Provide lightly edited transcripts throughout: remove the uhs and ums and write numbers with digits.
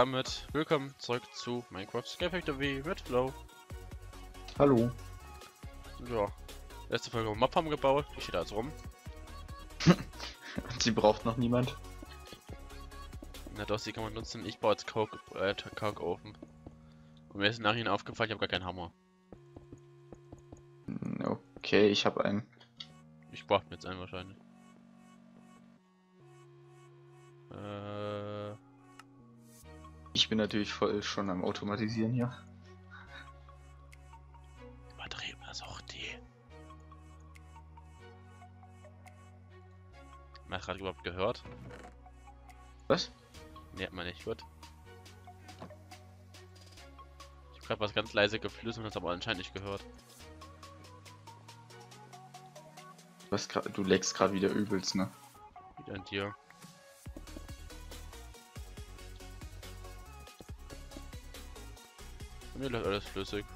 damit willkommen zurück zu Minecraft Sky Factory mit Flo. Hallo. Ja, letzte Folge Mob haben gebaut, die steht also rum. Sie braucht noch niemand. Na doch, sie kann man nutzen. Ich baue jetzt Coke-Ofen. Und mir ist nachher aufgefallen, ich habe gar keinen Hammer. Okay, ich habe einen. Ich brauche jetzt einen wahrscheinlich. Ich bin natürlich voll schon am Automatisieren hier. Übertrieben, das auch die. Hat man gerade überhaupt gehört? Was? Ne, hat man nicht, gut. Ich habe gerade was ganz leise geflüstert und das aber anscheinend nicht gehört. Was, du leckst gerade wieder übelst, ne? Wieder an dir. Mir läuft alles flüssig.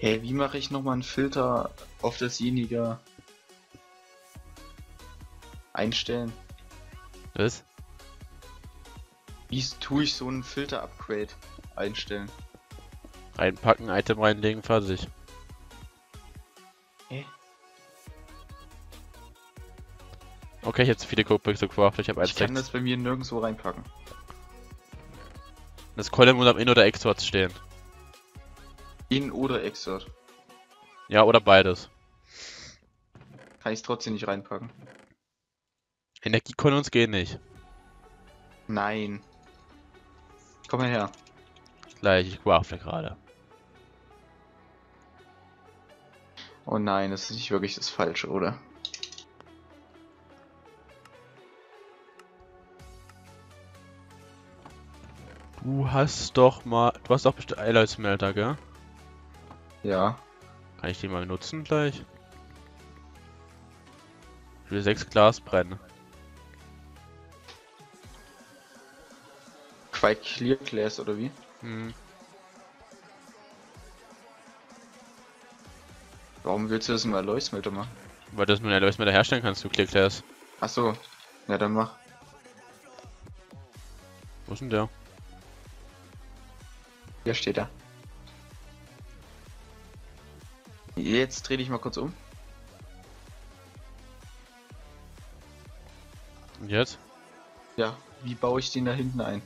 Hey, wie mache ich nochmal einen Filter auf dasjenige einstellen? Was? Wie tue ich so einen Filter-Upgrade einstellen? Reinpacken, Item reinlegen, fertig. Hä? Okay, ich habe zu viele Cookbooks gebraucht, ich habe eins. Ich kann das bei mir nirgendwo reinpacken. Das Column muss am In- oder Exort stehen. In- oder Exort? Ja, oder beides. Kann ich es trotzdem nicht reinpacken. Energiekolumns gehen nicht. Nein. Komm mal her. Gleich, ich crafte gerade. Oh nein, das ist nicht wirklich das Falsche, oder? Du hast doch bestimmt Alloy Smelter, gell? Ja. Kann ich die mal nutzen gleich? Ich will 6 Glas brennen. Quite Clear Glass oder wie? Hm. Warum willst du das mit Alloy Smelter machen? Weil du das mit Alloy Smelter herstellen kannst, du Clear Glass. Achso. Ja, dann mach. Wo ist denn der? Hier steht er. Jetzt dreh dich mal kurz um. Und jetzt? Ja, wie baue ich den da hinten ein?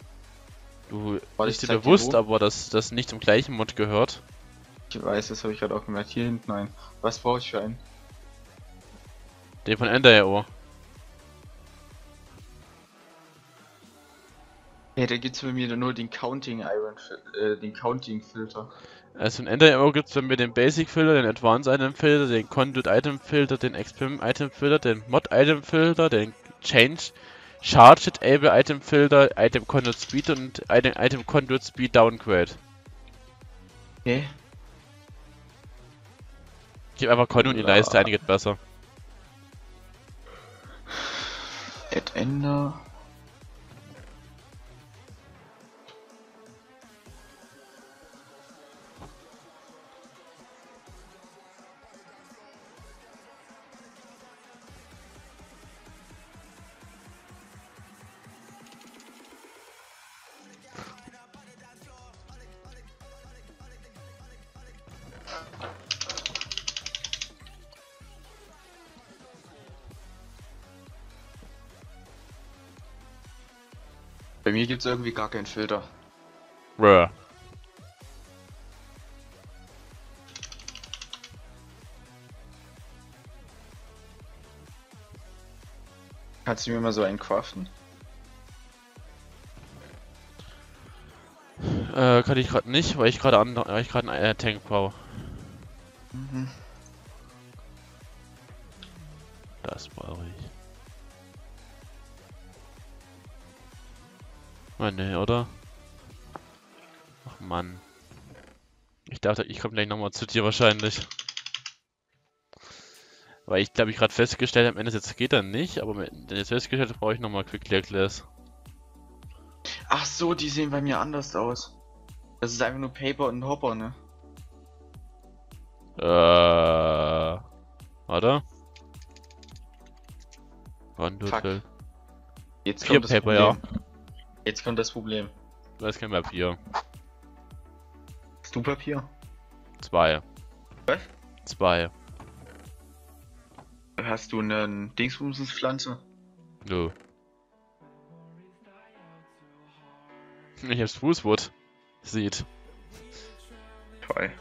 Du, war ich dir bewusst, aber dass das nicht zum gleichen Mod gehört? Ich weiß, das habe ich gerade auch gemerkt. Hier hinten ein. Was brauche ich für einen? Den von Ender. Hey, da gibt's bei mir nur den Counting-Filter. Also in Ender.io gibt's bei mir den Basic-Filter, den Advanced-Item-Filter, den Conduit-Item-Filter, den Experiment-Item-Filter, den Mod-Item-Filter, den Change-Charged-Able-Item-Filter, Item-Conduit-Speed und Item-Conduit-Speed-Downgrade. Okay. Gib einfach Conduit in die Leiste, eine geht besser. At Ender. Bei mir gibt's irgendwie gar keinen Filter. Bruh. Kannst du mir mal so einen craften? Kann ich gerade nicht, weil ich gerade einen Tank baue. Mhm. Das brauche ich. Oh, ne, oder? Ach Mann. Ich dachte, ich komme gleich nochmal zu dir wahrscheinlich. Weil ich glaube, ich gerade festgestellt habe, am Ende jetzt geht dann nicht, aber jetzt festgestellt brauche ich nochmal Quick Clear Glass. Ach so, die sehen bei mir anders aus. Das ist einfach nur Paper und Hopper, ne? Warte. Wann du? Jetzt kommt das Paper, ja. Jetzt kommt das Problem. Du hast kein Papier. Hast du Papier? 2. Was? 2. Hast du eine Dingsbumsenspflanze? Nö. Ich hab's Fußwood. Sieht. Toll.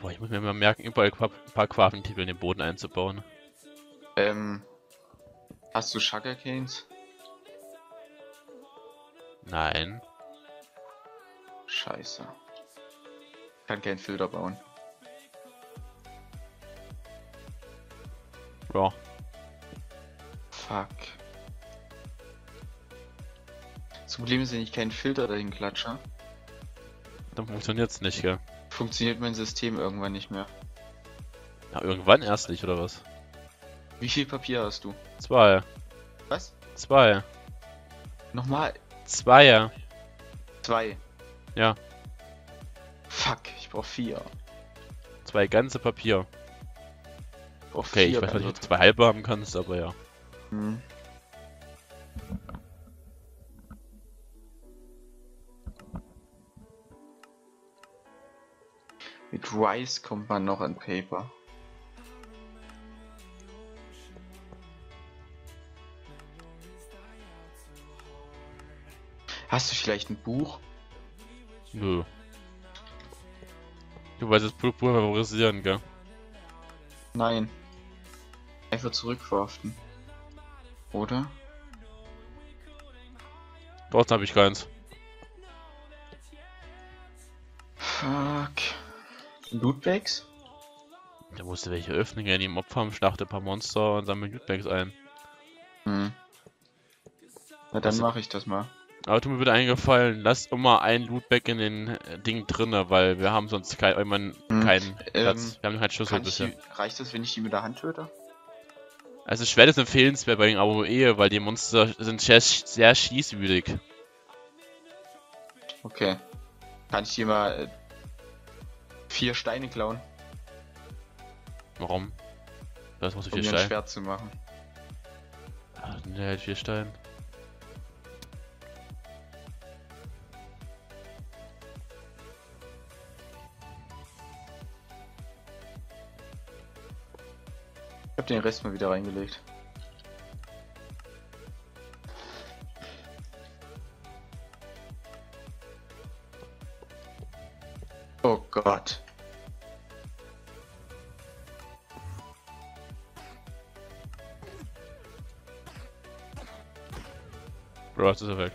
Boah, ich muss mir mal merken, überall ein paar Quafentitel in den Boden einzubauen. Hast du Sugarcanes? Nein. Scheiße. Ich kann keinen Filter bauen. Boah. Fuck. Das Problem ist, wenn ich keinen Filter dahin klatsche. Dann funktioniert's nicht, gell? Funktioniert mein System irgendwann nicht mehr. Na, irgendwann erst nicht, oder was? Wie viel Papier hast du? 2. Was? 2. Nochmal? 2. 2. Ja. Fuck, ich brauch 4. 2 ganze Papier. Okay, ich weiß nicht, ob du 2 halbe haben kannst, aber ja. Hm. Mit Rice kommt man noch an Paper. Hast du vielleicht ein Buch? Nö. Du weißt das Buch favorisieren, gell? Nein. Einfach zurückverhaften. Oder? Dort habe ich keins. Fuck. Lootbags? Da musst du welche öffnen, gehen die im Opferm, schlachte ein paar Monster und sammle Lootbags ein. Hm. Na dann mache ich das mal. Aber tu mir bitte eingefallen, lass immer ein Lootbag in den Ding drinne, weil wir haben sonst keinen Platz. Wir haben halt Schlüssel bisher. Reicht das, wenn ich die mit der Hand töte? Also Schwert ist empfehlenswert bei den Abo-Ehe, weil die Monster sind sehr schießwütig. Okay. Kann ich die mal 4 Steine klauen. Warum? Das musst du 4 Steine. Um ein Schwert zu machen. Ach, ne, 4 Steine. Ich hab den Rest mal wieder reingelegt. Oh Gott. Bro, jetzt ist er weg.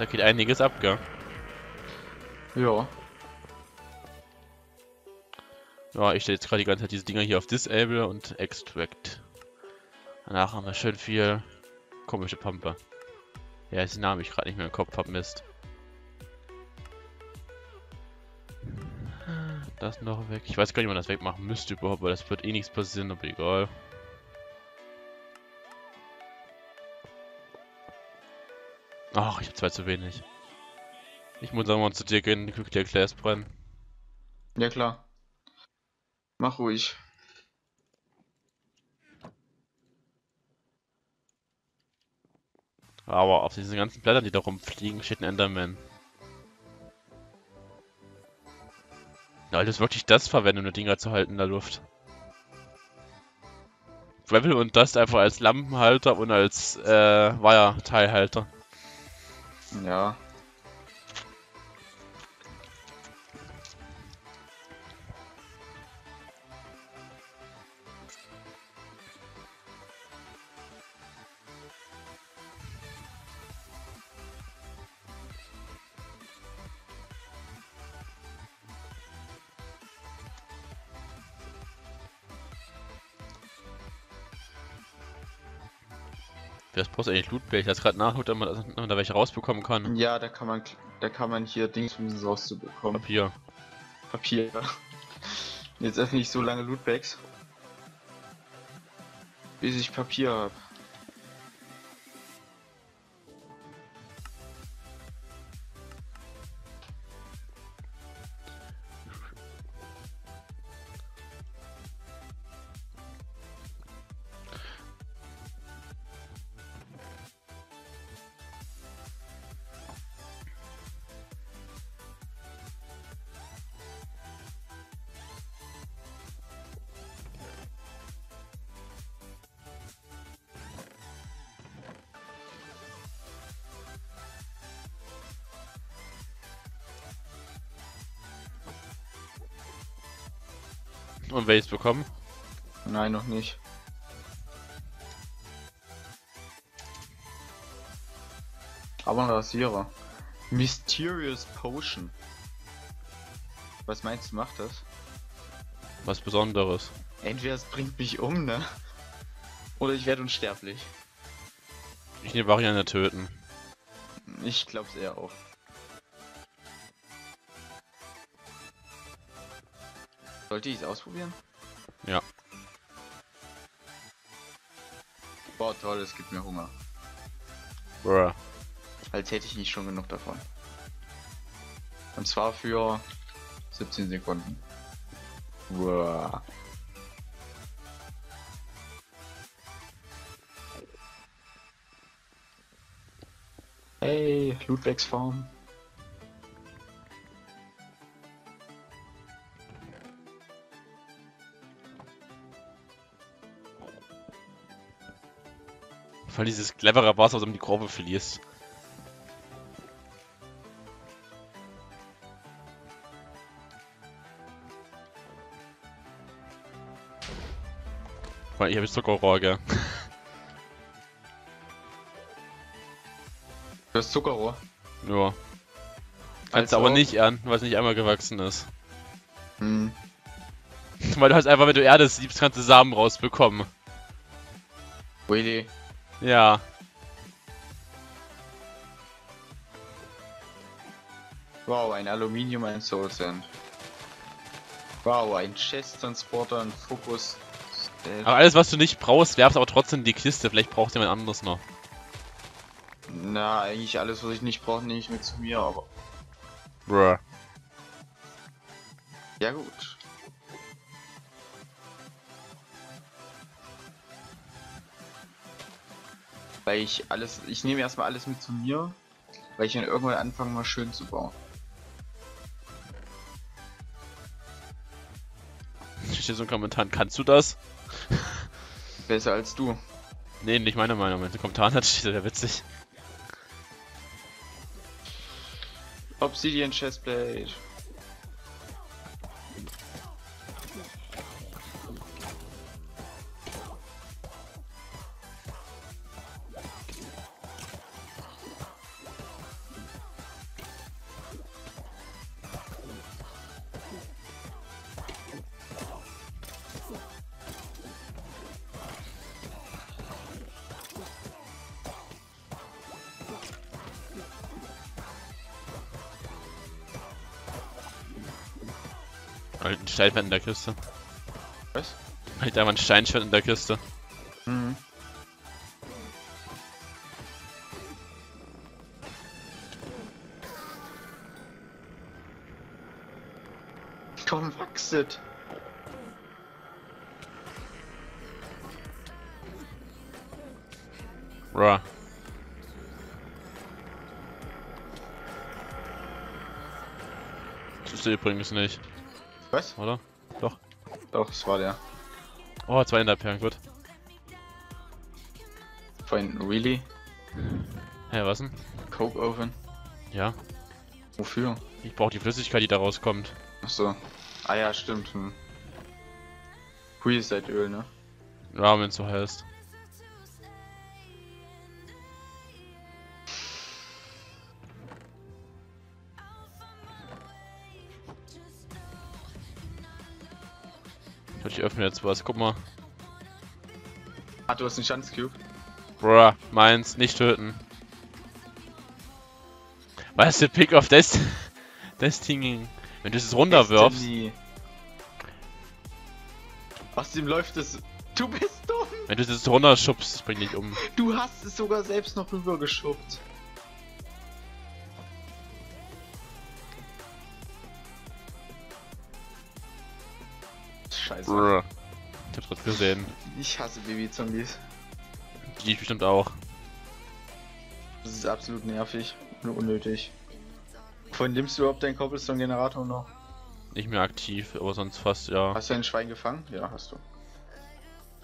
Da geht einiges ab, gell? Ja. Ja, ich stelle jetzt gerade die ganze Zeit diese Dinger hier auf Disable und Extract. Danach haben wir schön viel komische Pampe. Ja, ist den Namen ich gerade nicht mehr im Kopf hab, Mist. Das noch weg. Ich weiß gar nicht, wann das wegmachen müsste überhaupt, weil das wird eh nichts passieren, aber egal. Ach, ich hab 2 zu wenig. Ich muss sagen, mal zu dir gehen, Glück der Class brennen. Ja klar. Mach ruhig. Aber auf diesen ganzen Blättern, die da rumfliegen, steht ein Enderman. Alter, ist wirklich das verwenden, um Dinger zu halten in der Luft. Gravel und Dust einfach als Lampenhalter und als Wire-Teilhalter. Ja. Das brauchst du eigentlich Lootblech, das gerade nachholt, damit man da welche rausbekommen kann. Ja, da kann man hier Dings rauszubekommen. Papier. Jetzt öffne ich so lange Lootbags, bis ich Papier habe. Und welches bekommen? Nein, noch nicht. Aber ein Rasierer. Mysterious Potion. Was meinst du, macht das? Was Besonderes. Entweder es bringt mich um, ne? Oder ich werde unsterblich. Ich nehme Variante töten. Ich glaub's eher auch. Sollte ich es ausprobieren? Ja. Boah, toll, es gibt mir Hunger. Bruh. Als hätte ich nicht schon genug davon. Und zwar für 17 Sekunden. Bruh. Hey, Lootbags-Farm. Weil dieses clevere Wasser, was du die Kurve verlierst. Weil ich habe jetzt Zuckerrohr, gell? Du hast Zuckerrohr? Ja. Kannst also aber nicht ernten, weil es nicht einmal gewachsen ist. Hm. Weil du hast einfach, wenn du Erde siebst, kannst du Samen rausbekommen. Really? Ja. Wow, ein Aluminium, ein Soul Sand. Wow, ein Chest Transporter, ein Fokus. Aber alles, was du nicht brauchst, werfst aber trotzdem in die Kiste. Vielleicht braucht jemand anderes noch. Na, eigentlich alles, was ich nicht brauche, nehme ich mit zu mir, aber. Bruh. Ja, gut. Weil ich nehme erstmal alles mit zu mir, weil ich dann irgendwann anfange mal schön zu bauen. Steht hier so ein Kommentar, kannst du das? Besser als du. Nee, nicht meine Meinung, wenn du Kommentar hat, steht ja witzig. Obsidian Chestplate. Ein Steinschwert in der Kiste. Was? Halt da mal ein Steinschwert in der Kiste. Mhm. Komm, wachset! Raw. Das ist übrigens nicht. Was? Oder? Doch. Doch, es war der. Oh, zwei Enderperlen, gut. Vorhin, really? Hä, hey, was denn? Coke-Ofen. Ja. Wofür? Ich brauche die Flüssigkeit, die da rauskommt. Achso. Ah ja, stimmt. Hm. Preset-Öl, ne? Ja, wenn es so heißt. Ich öffne jetzt was, guck mal. Ah, du hast einen Chance Cube. Bruh, meins, nicht töten. Weißt du, Pig of Destiny, wenn du es runterwirfst. Außerdem läuft es. Du bist dumm! Wenn du es runterschubst, bring dich um. Du hast es sogar selbst noch rübergeschubst. Scheiße. Bruh. Ich hab's gerade gesehen. Ich hasse Baby-Zombies. Die ich bestimmt auch. Das ist absolut nervig und unnötig. Vorhin nimmst du überhaupt deinen Cobblestone-Generator noch? Nicht mehr aktiv, aber sonst fast ja. Hast du ein Schwein gefangen? Ja, hast du.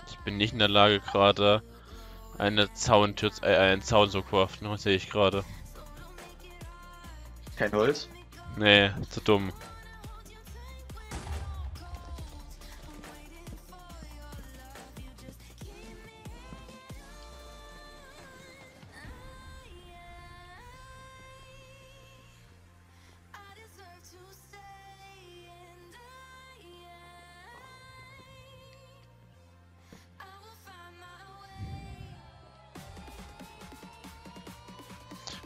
Ich bin nicht in der Lage gerade eine Zauntür, einen Zaun zu craften, sehe ich gerade. Kein Holz? Nee, zu dumm.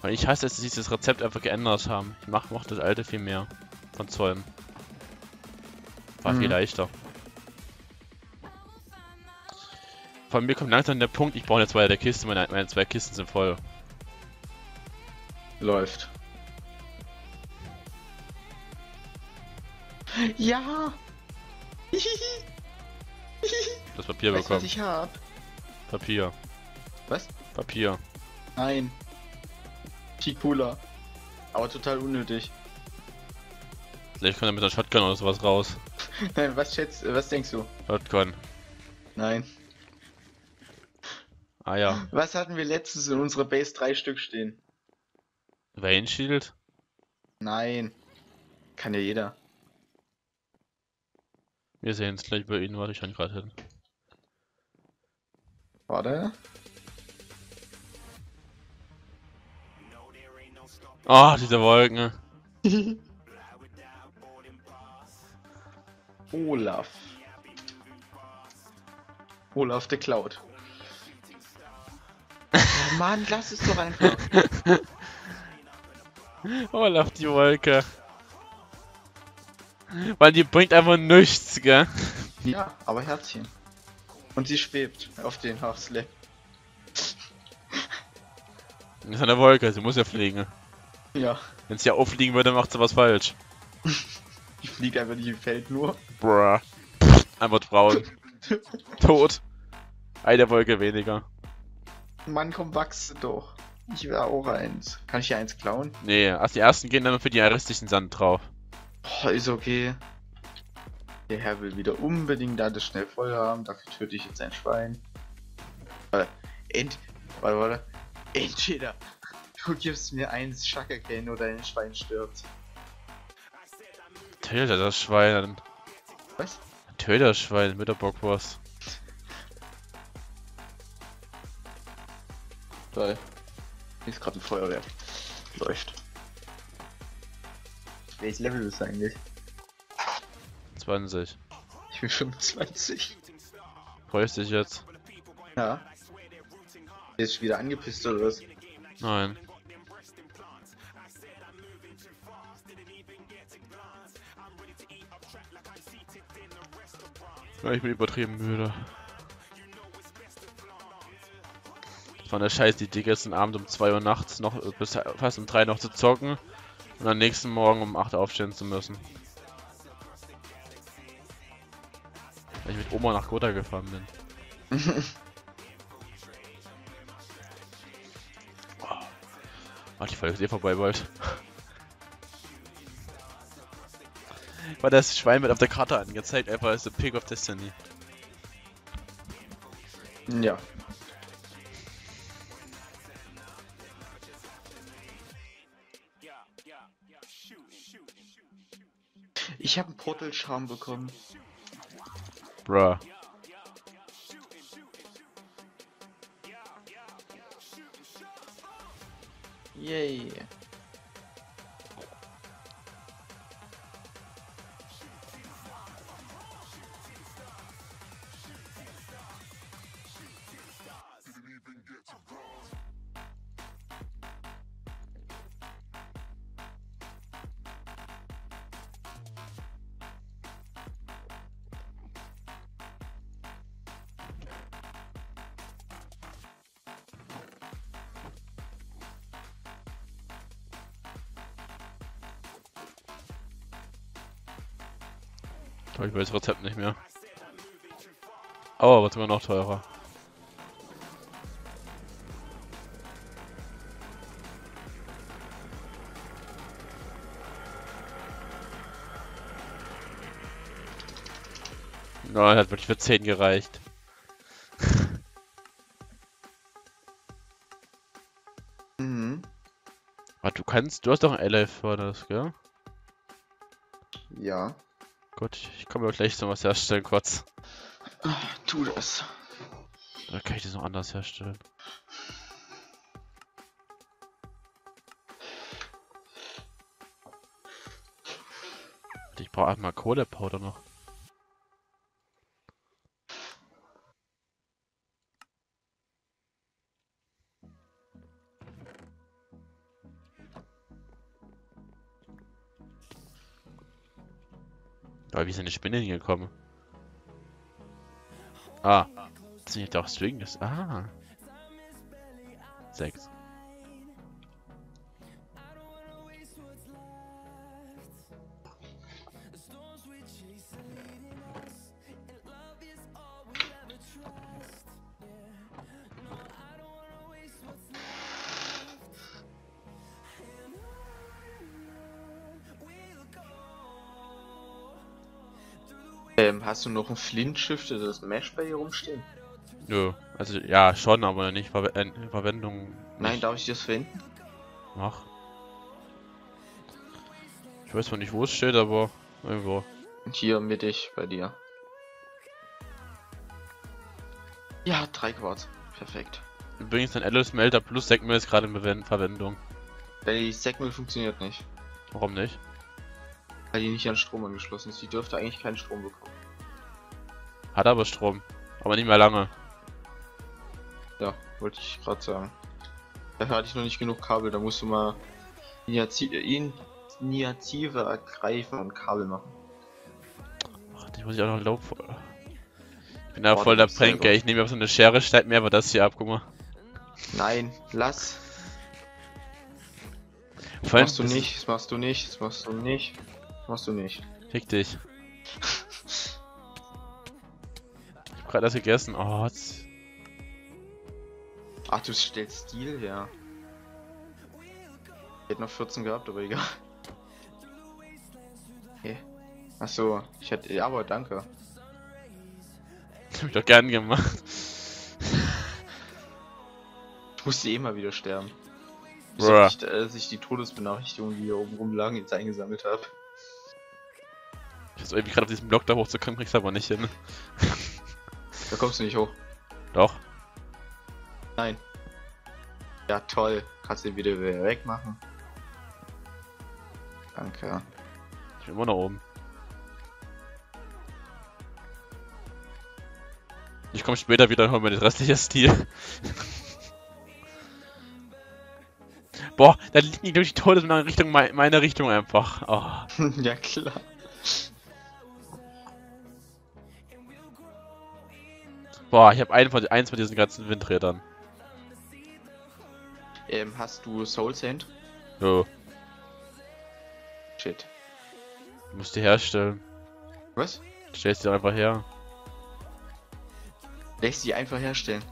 Ich hasse es, dass sie dieses Rezept einfach geändert haben. Ich mochte das alte viel mehr von Zäumen. War viel leichter. Von mir kommt langsam der Punkt, ich brauche jetzt weiter der Kiste, meine zwei Kisten sind voll. Läuft. Ja! Das Papier bekommen. Was ich hab. Papier. Was? Papier. Nein. Viel cooler, aber total unnötig. Vielleicht kommt er mit der Shotgun oder sowas raus. Nein, was denkst du? Shotgun. Nein. Ah ja. Was hatten wir letztens in unserer Base 3 Stück stehen? Rain Shield? Nein. Kann ja jeder. Wir sehen es gleich bei Ihnen, warte ich schon gerade hin. Warte. Ah, oh, diese Wolken. Olaf. Olaf the Cloud. Oh Mann, lass es doch einfach. Olaf die Wolke. Weil die bringt einfach nichts, gell? Ja, aber Herzchen. Und sie schwebt auf den Halfslap. Das ist eine Wolke, sie muss ja fliegen. Ja. Wenn es ja auffliegen würde, macht sie was falsch. Ich fliege einfach nicht im Feld nur. Bruh. Einfach braun. Tot. Eine Wolke weniger. Mann, komm, wachse doch. Ich will auch eins. Kann ich dir eins klauen? Nee, erst die ersten gehen dann für die restlichen Sand drauf. Boah, ist okay. Der Herr will wieder unbedingt alles schnell voll haben. Dafür töte ich jetzt ein Schwein. Warte. Entweder du gibst mir eins Schackerkellen oder ein Schwein stirbt. Töte das Schwein. Was? Töte das Schwein mit der Bockwurst. Toll. Hier ist gerade ein Feuerwerk. Läuft. Welches Level ist eigentlich? 20. Ich bin 25. Freust dich jetzt? Ja. Jetzt wieder angepisst oder was? Nein. Ja, ich bin übertrieben müde. Von der Scheiße, die Digga gestern Abend um 2 Uhr nachts noch bis fast um 3 noch zu zocken und am nächsten Morgen um 8 aufstehen zu müssen. Weil ich mit Oma nach Gotha gefahren bin. Ach, die Folge ist eh vorbei bald. Weil das Schwein wird auf der Karte angezeigt, einfach als The Pig of Destiny. Ja. Ich habe einen Portalschramm bekommen. Bruh. Yay. Habe ich mir das Rezept nicht mehr. Oh, aber es wird immer noch teurer. Nein, hat wirklich für 10 gereicht. Mhm. Aber du kannst, du hast doch ein LF, war das, gell? Ja. Gut, ich komme mir gleich so was herstellen, kurz. Ach, tu das. Oder kann ich das noch anders herstellen? Ich brauche erstmal Kohlepowder noch. Aber wie ist denn die Spinne hingekommen? Ah, das sind jetzt auch Strings. Ah. 6. Hast du noch ein Flint-Shifter, das Mesh bei dir rumstehen? Nö, also ja schon, aber nicht Verwendung. Nicht. Nein, darf ich das verwenden? Mach. Ich weiß zwar nicht, wo es steht, aber irgendwo. Hier mittig bei dir. Ja, 3 Quarz. Perfekt. Übrigens, ein Alloy Smelter plus Segmel ist gerade in Verwendung. Die Segmel funktioniert nicht. Warum nicht? Weil die nicht an Strom angeschlossen ist. Die dürfte eigentlich keinen Strom bekommen. Hat aber Strom, aber nicht mehr lange. Ja, wollte ich gerade sagen. Dafür hatte ich noch nicht genug Kabel, da musst du mal Initiative ergreifen und Kabel machen. Ach, die muss ich auch noch Laub voll. Ich bin da voll der Pranker, ich nehme mir so eine Schere, schneid mir aber das hier ab, guck mal. Nein, lass. Das machst du nicht, das machst du nicht, das machst du nicht, das machst du nicht. Fick dich. Gerade das gegessen. Oh, ach, du stellst Stil her. Ich hätte noch 14 gehabt, aber egal. Okay. Ach so, ich hätte. Ja, aber danke. Das hab ich doch gern gemacht. Ich musste eh mal wieder sterben. Bis ich die Todesbenachrichtigungen, die hier oben rumlagen, jetzt eingesammelt habe. Ich versuche irgendwie gerade auf diesem Block da hochzukommen, kriegst aber nicht hin. Da kommst du nicht hoch. Doch. Nein. Ja, toll. Kannst du wieder wegmachen. Danke. Ich bin immer noch oben. Ich komme später wieder und hol mir den restlichen Stil. Boah, da liegt nicht durch die Todesbenachrichtigung in meine Richtung einfach. Oh. Ja, klar. Boah, ich habe eins von diesen ganzen Windrädern. Hast du Soul Sand? Jo. Shit. Du musst die herstellen. Was? Du stellst die einfach her. Lässt die einfach herstellen?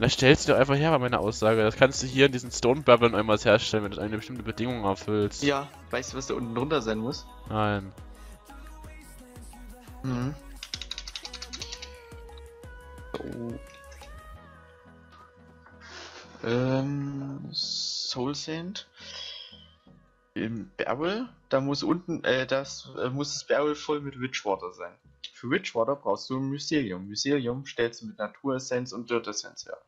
Na, stellst du einfach her, war meine Aussage. Das kannst du hier in diesen Stone Bubblern einmal herstellen, wenn du eine bestimmte Bedingung erfüllst. Ja, weißt du, was da unten drunter sein muss? Nein. Mhm. Oh. Soul Sand im Barrel, da muss unten, muss das Barrel voll mit Witchwater sein. Für Witchwater brauchst du ein Mysterium. Mysterium stellst du mit Naturessenz und Dirt Essenz her.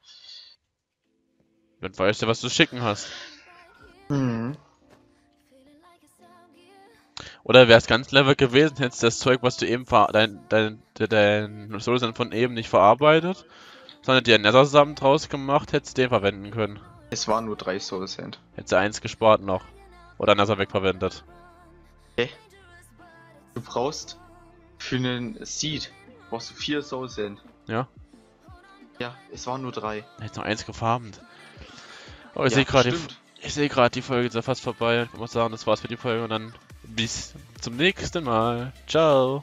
Dann weißt du, was du schicken hast. Mhm. Oder wär's ganz clever gewesen, hättest das Zeug, was du eben dein Soul Sand von eben nicht verarbeitet, sondern dir Nether Samen draus gemacht, hättest du den verwenden können. Es waren nur 3 Soul Sand. Hättest du 1 gespart noch. Oder Nether wegverwendet. Okay. Du brauchst für einen Seed, brauchst du 4 Soul Sand. Ja. Ja, es waren nur 3. Hättest noch 1 gefarmt. Oh, ich ja, sehe gerade, die Folge ist ja fast vorbei. Ich muss sagen, das war's für die Folge und dann bis zum nächsten Mal. Ciao.